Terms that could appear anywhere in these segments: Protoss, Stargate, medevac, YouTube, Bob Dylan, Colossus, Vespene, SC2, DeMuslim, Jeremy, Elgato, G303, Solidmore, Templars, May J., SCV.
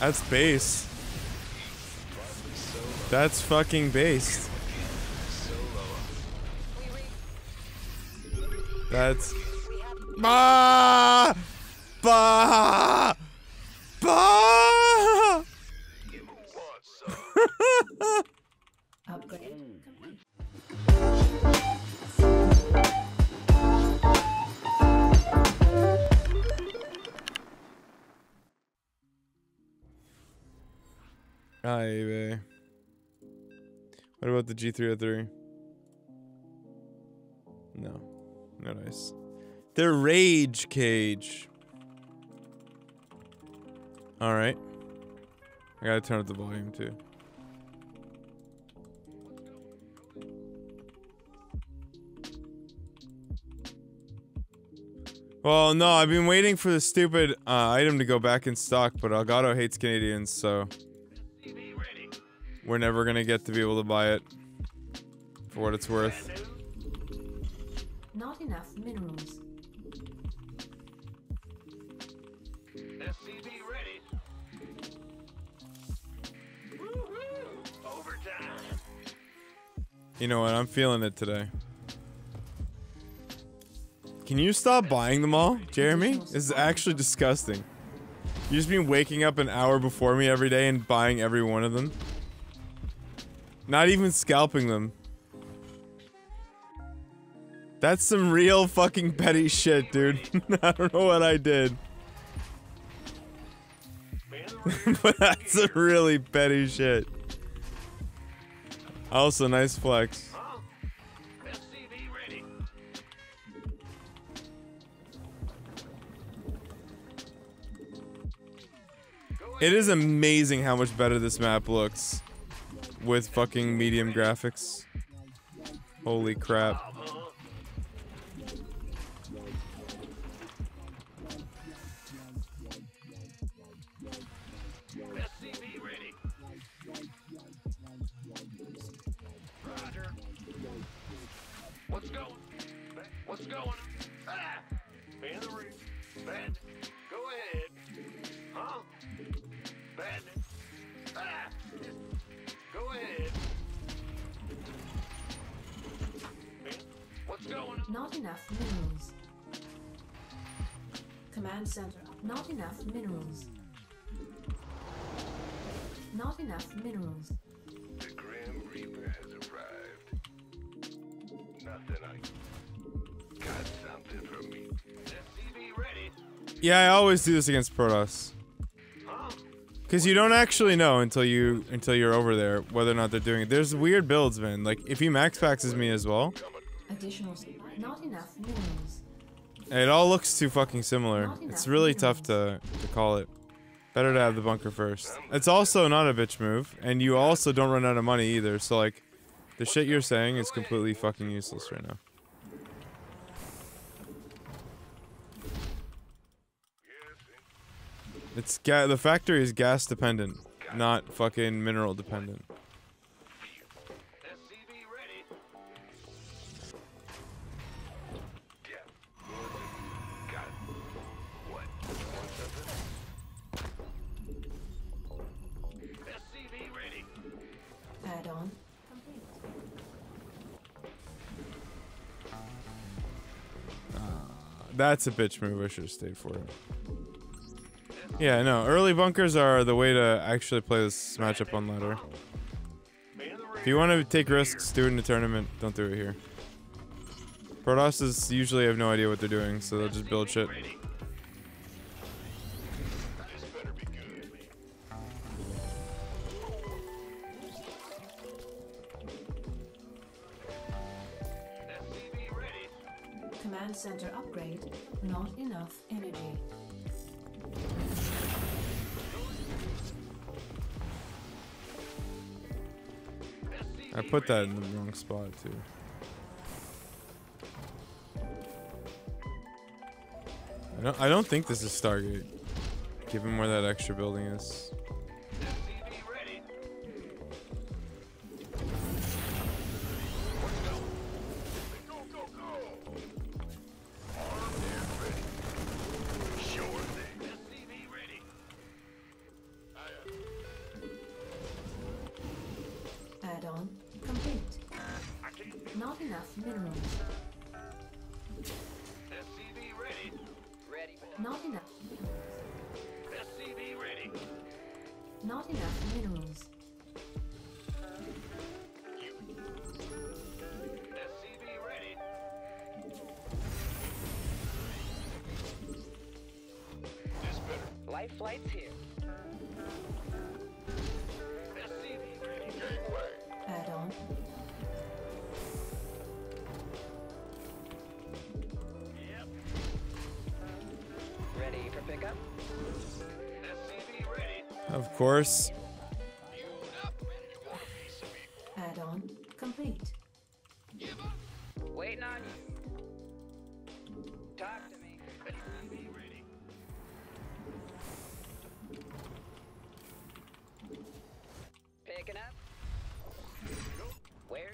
That's base. That's fucking base. That's... Bah! Bah! Bah! Aye, bae. What about the G303? No. No dice. Their rage cage. Alright. I gotta turn up the volume too. Well, no, I've been waiting for the stupid item to go back in stock, but Elgato hates Canadians, so... We're never gonna get to be able to buy it. For what it's worth. Not enough minerals. SCV ready. Woo-hoo! Overtime. You know what? I'm feeling it today. Can you stop buying them all, Jeremy? This is actually disgusting. You just been waking up an hour before me every day and buying every one of them. Not even scalping them. That's some real fucking petty shit, dude. I don't know what I did. But that's a really petty shit. Also, nice flex. It is amazing how much better this map looks. With fucking medium graphics. Holy crap. Not enough minerals. Command center. Not enough minerals. Not enough minerals. The Grim Reaper has arrived. Nothing. I got something for me. SCV ready. Yeah, I always do this against Protoss. Cause you don't actually know until you're over there whether or not they're doing it. There's weird builds, man. Like if he max packs me as well. Additional. Not enough minerals. It all looks too fucking similar. It's really tough to call it. Better to have the bunker first. It's also not a bitch move, and you also don't run out of money either, so like, the shit you're saying is completely fucking useless right now. It's the factory is gas dependent, not fucking mineral dependent. That's a bitch move, I should have stayed for it. Yeah, no, early bunkers are the way to actually play this matchup on ladder. If you want to take risks, do it in a tournament, don't do it here. Protosses usually have no idea what they're doing, so they'll just build shit. Center upgrade, not enough energy. I put that in the wrong spot too. I don't think this is Stargate, given where that extra building is. Not enough minerals. SCV ready. Ready. Not enough minerals. SCV ready. Not enough minerals. Life flight's here. SCV ready. Gateway. Add on. Yep. Ready for pickup? SCV ready. Of course. Add on. Complete. Give up. Waiting on you. Talk to me. SCV ready. Picking up. Where?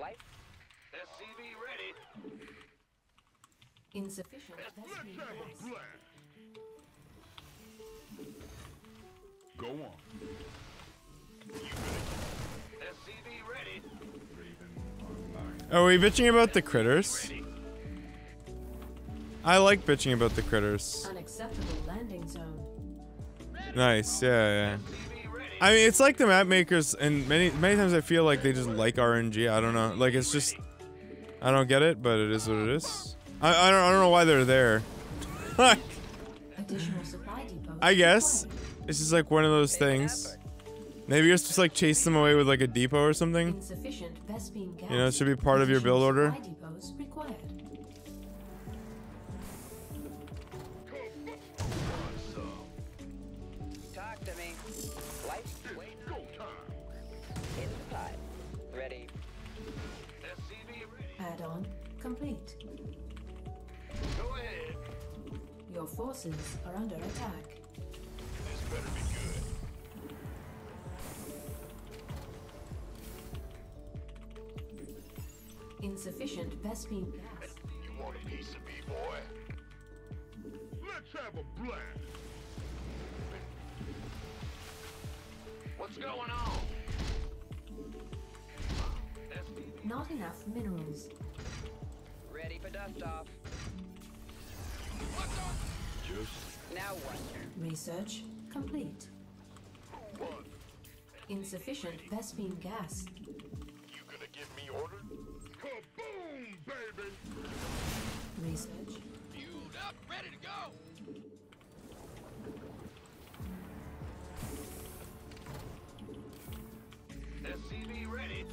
Life? SCV ready. Insufficient. Go on. SCV ready. Are we bitching about the critters? I like bitching about the critters. Unacceptable landing zone. Nice, yeah, yeah. I mean, it's like the map makers, and many times I feel like they just like RNG. I don't know, like it's just, I don't get it, but it is what it is. I don't know why they're there. Like, I guess it's just like one of those things. Maybe you're supposed to like chase them away with like a depot or something. You know, it should be part of your build order. Complete. Go ahead. Your forces are under attack. This better be good. Insufficient Vespene gas. You want an piece of me, boy? Let's have a blast. What's going on? Not enough minerals. Ready for dust off. Now what? Research complete. Insufficient Vespene gas. You gonna give me orders? Kaboom, baby! Research. Fueled up, ready to go. SCV ready.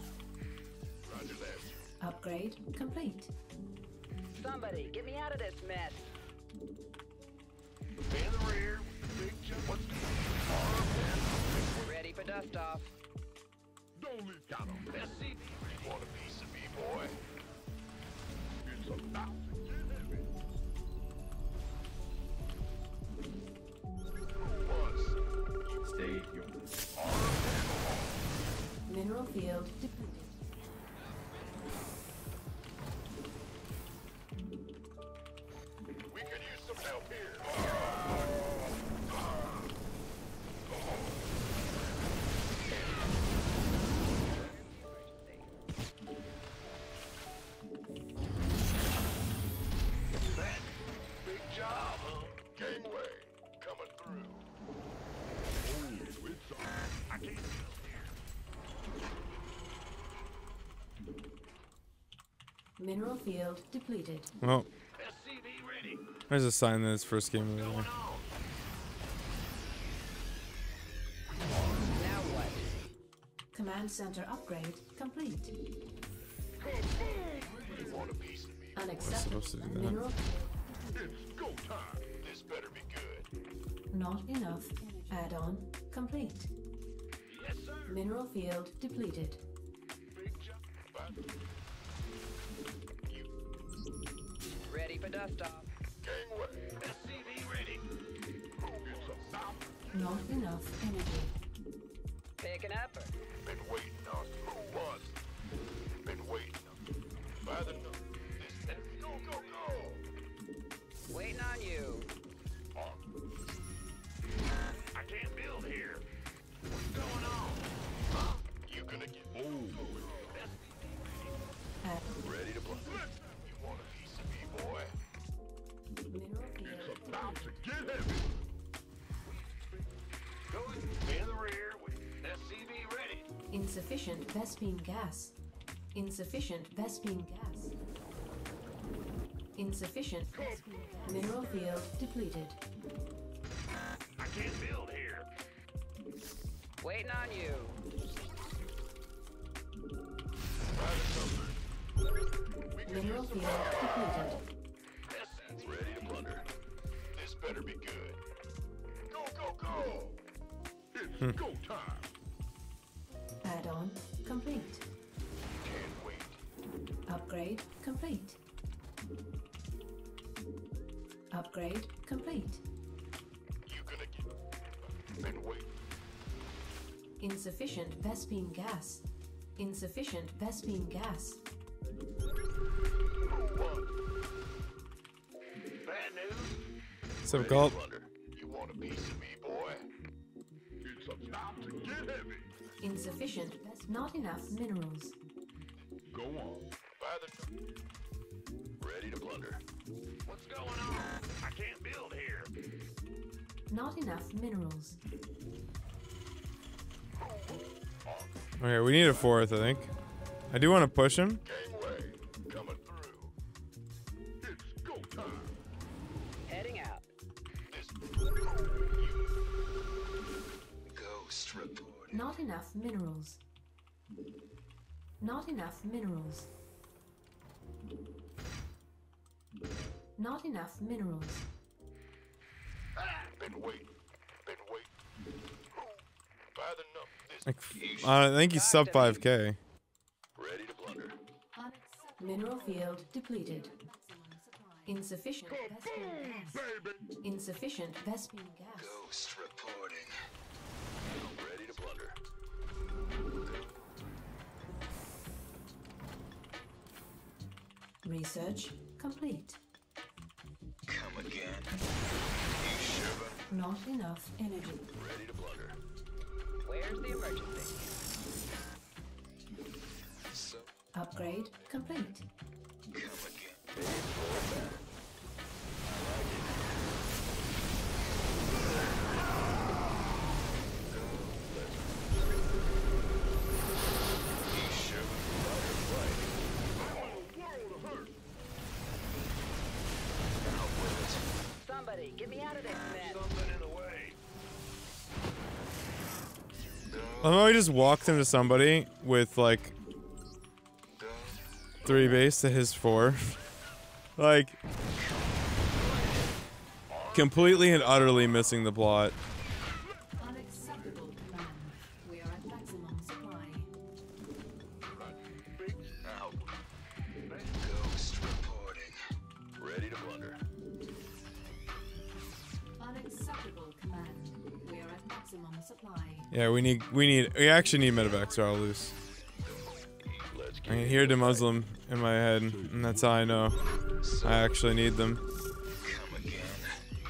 Roger that. Upgrade complete. Somebody, get me out of this mess. In the rear, big jump. Ready for dust off. Don't leave down on SCV. You want a piece of me, boy? It's about to get heavy. Once. Stay here. Mineral field depleted. Mineral field depleted. Well, there's a sign that it's first game of the year. Command center upgrade complete. Unacceptable. Mineral. It's go time. This better be good. Not enough. Add-on complete. Yes, sir. Mineral field depleted. Ready for dust off. Gangway. SCV ready. Not enough energy. Picking up. Been waiting on who was. Been waiting on. By the number. This go go go. Waiting on you. I can't build here. What's going on? Huh? You gonna get? Oh. Insufficient Vespene gas. Insufficient Vespene gas. Insufficient Vespene gas. Mineral field depleted. I can't build here. Waiting on you. Mineral field depleted. Essence ready to plunder. This better be good. Go, go, go! It's go time. Add-on complete. Can't wait. Upgrade complete. Upgrade complete. You gonna get been waiting. Insufficient Vespene gas. Insufficient Vespene gas. Bad news. So gulp. You want a piece of me, boy? It's about to get heavy. Insufficient, but not enough minerals. Go on. By the ready to plunder. What's going on? I can't build here. Not enough minerals. Okay, we need a fourth, I think. I do want to push him. Gateway coming through. It's go time. Heading out. This ghost report. Not enough minerals. Not enough minerals. Not enough minerals. Ah, been waiting. Been waiting. By the number. I think he's sub 5K. Ready to plunder. Mineral field depleted. Insufficient Vespene gas. Insufficient Vespene gas. Ghost reporting. Ready to plunder. Research complete. Come again. Not enough energy. Ready to plunder. Where's the emergency? So. Upgrade complete. Come again. Somebody, get me out of this mess. Something in the way. I know I just walked into somebody with like 3 base to his 4. Like completely and utterly missing the plot. Unacceptable plan. We are at maximum supply. Ghost reporting. Ready to plunder. Unacceptable command. We are at maximum supply. Yeah, we actually need medevacs or I'll lose. I can hear DeMuslim in my head, and that's how I know I actually need them.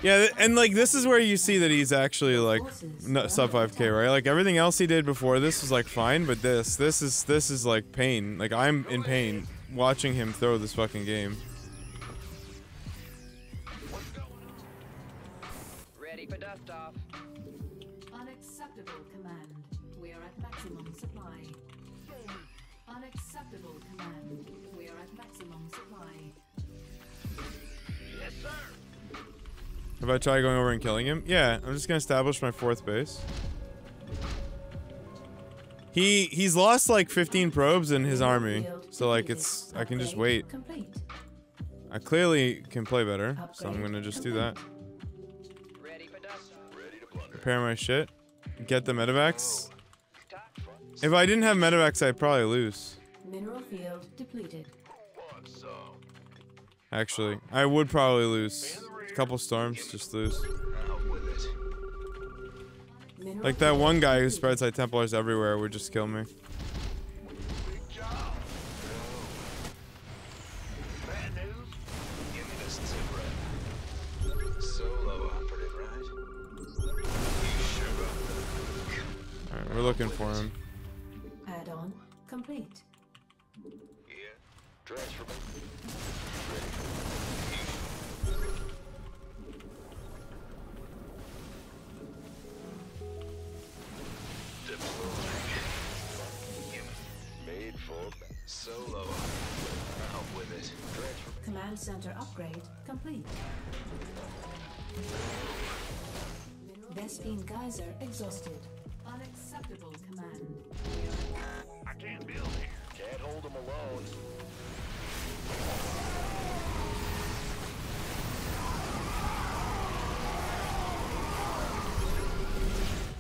Yeah, and like this is where you see that he's actually like sub 5K, right? Like everything else he did before this was like fine, but this is like pain. Like I'm in pain watching him throw this fucking game. Ready for dust off. Unacceptable command. We are at maximum supply. Unacceptable command. We are at maximum supply. Yes, sir. Have I tried going over and killing him? Yeah, I'm just gonna establish my 4th base. He's lost like 15 probes in his army, so like it's I can just wait. I clearly can play better, so I'm gonna just do that. Repair my shit. Get the medevacs. If I didn't have medevacs, I'd probably lose. Mineral field depleted. Actually, I would probably lose. A couple storms, just lose. Like that one guy who spreads like Templars everywhere would just kill me. We're looking for him. Add-on complete. Yeah. Transfer. Command center upgrade complete. Vespene geyser exhausted. Unacceptable command. I can't build here. Can't hold them alone.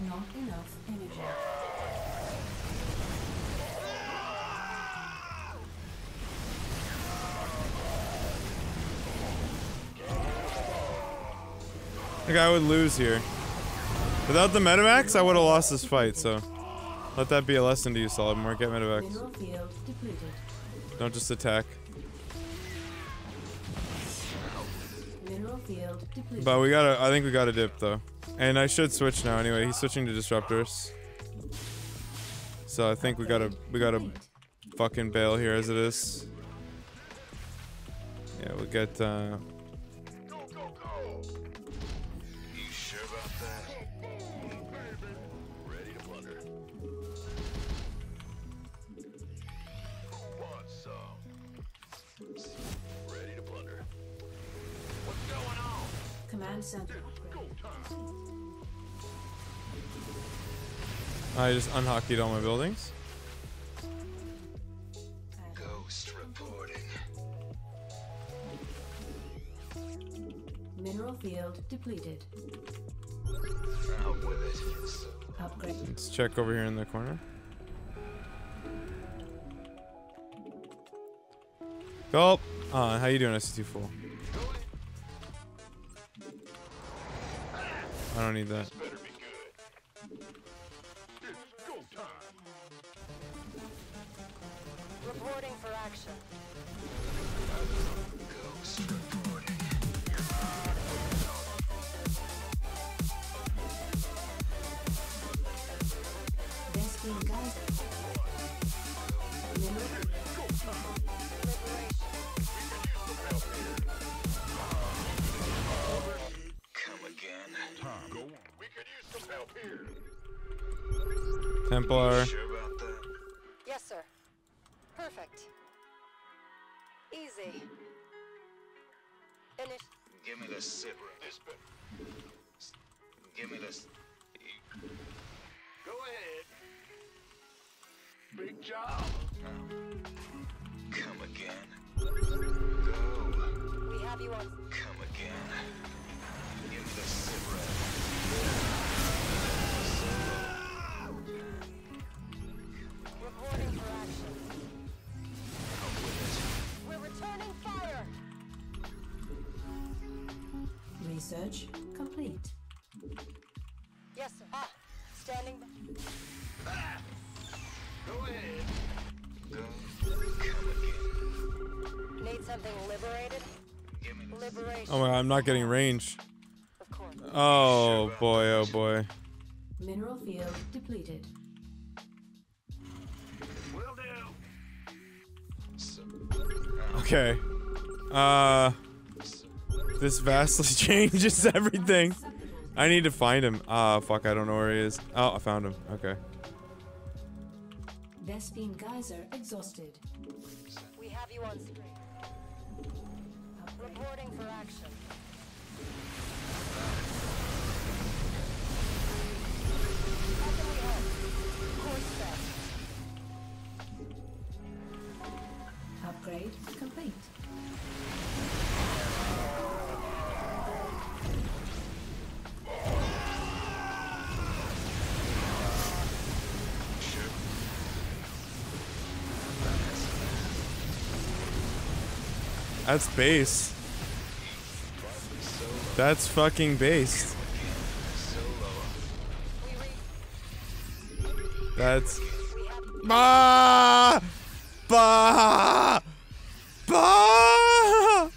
Not enough energy. I think I would lose here. Without the medevacs, I would have lost this fight, so let that be a lesson to you, Solidmore. Get medevacs. Don't just attack. But we gotta, I think we gotta dip, though. And I should switch now anyway. He's switching to disruptors. So I think we gotta fucking bail here as it is. Yeah, we'll get, I just unhockeyed all my buildings. Ghost reporting. Mineral field depleted. Out with it. Upgrade. Let's check over here in the corner. Gulp. How you doing, SC2 fool? I don't need that. Templar. Yes, sir. Perfect. Easy. Finish. Give me the sip. Give me this. Go ahead. Big job. Come again. Go. We have you on. Come again. Give me the sip. We're returning fire. Research complete. Yes, sir. Ah, standing. Ah. Go ahead. Go. Come again. Need something liberated? Give me liberation. Oh my God, I'm not getting range. Of course. Oh boy, oh boy. Mineral field depleted. Okay, this vastly changes everything. I need to find him. Ah, fuck, I don't know where he is. Oh, I found him. Okay. Vespene geyser exhausted. We have you on screen. Reporting for action. How can we help? Course set. Upgrade complete. That's base. That's fucking base. That's. Ah! Bah! Bah!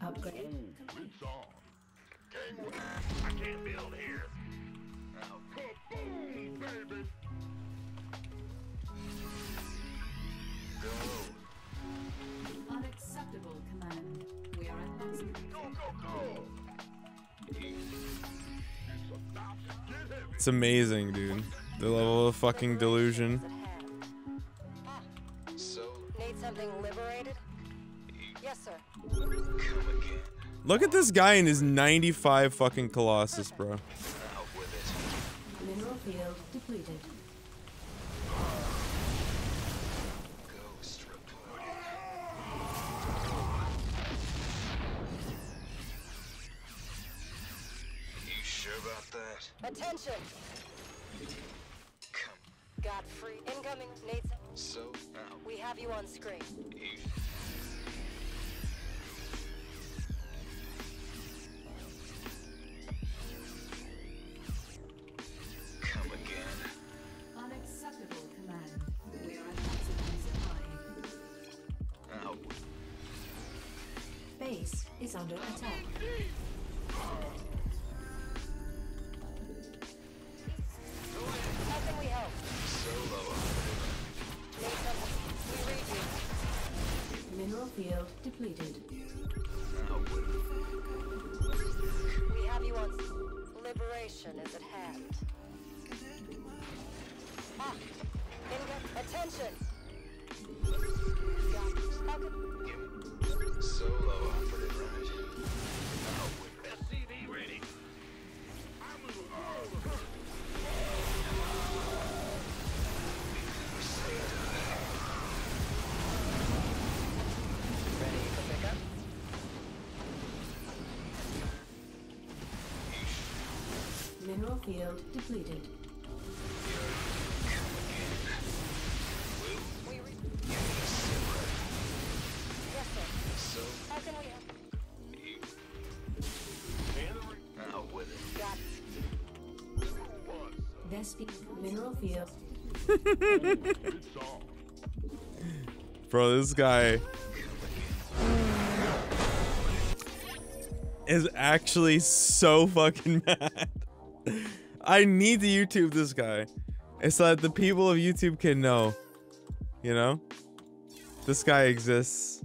Upgrade. I can't build here. Boom, baby. Go. Unacceptable command. We are at max. Go, go, go. It's amazing, dude. The level of fucking delusion. something liberated? Yes, sir. Look at this guy in his 95 fucking Colossus, bro. Mineral field depleted. Ghost reporting. You sure about that? Attention. Come. Got free incoming. Nate. So now we have you on screen. Is under attack. Nothing we help. Solo. We read you. Mineral field depleted. We have you on. Liberation is at hand. Ah, attention. Solo operative, right? SCV ready. Ready for pickup? Mineral field depleted. Mineral field. Bro, this guy is actually so fucking mad. I need to YouTube this guy. It's so that the people of YouTube can know. You know? This guy exists.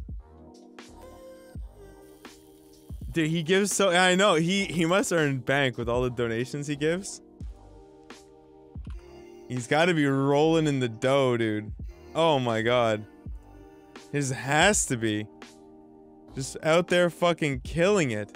Dude, he gives so... I know, he must earn bank with all the donations he gives. He's got to be rolling in the dough, dude. Oh my god. His has to be. Just out there fucking killing it.